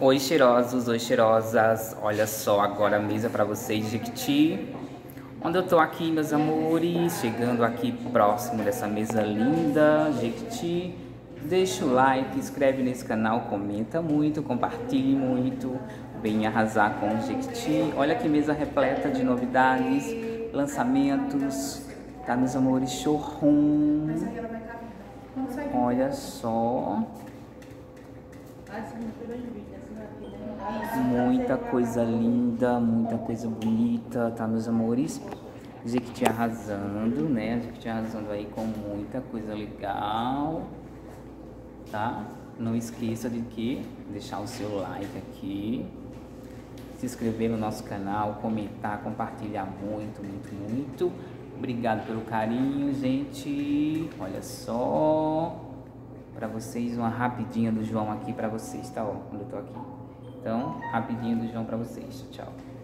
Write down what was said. Oi, cheirosos, oi, cheirosas. Olha só, agora a mesa pra vocês, Jequiti. Onde eu tô aqui, meus amores, chegando aqui próximo dessa mesa linda, Jequiti. Deixa o like, inscreve nesse canal, comenta muito, compartilhe muito. Vem arrasar com o Jequiti. Olha que mesa repleta de novidades, lançamentos. Tá, meus amores, showroom. Olha só. Muita coisa linda, muita coisa bonita, tá, meus amores? Jequiti arrasando, né? Jequiti arrasando aí com muita coisa legal, tá? Não esqueça de que deixar o seu like aqui, se inscrever no nosso canal, comentar, compartilhar muito, muito, muito. Obrigado pelo carinho, gente. Olha só. Pra vocês, uma rapidinha do João aqui pra vocês, tá? Ó, quando eu tô aqui. Então, rapidinha do João pra vocês. Tchau.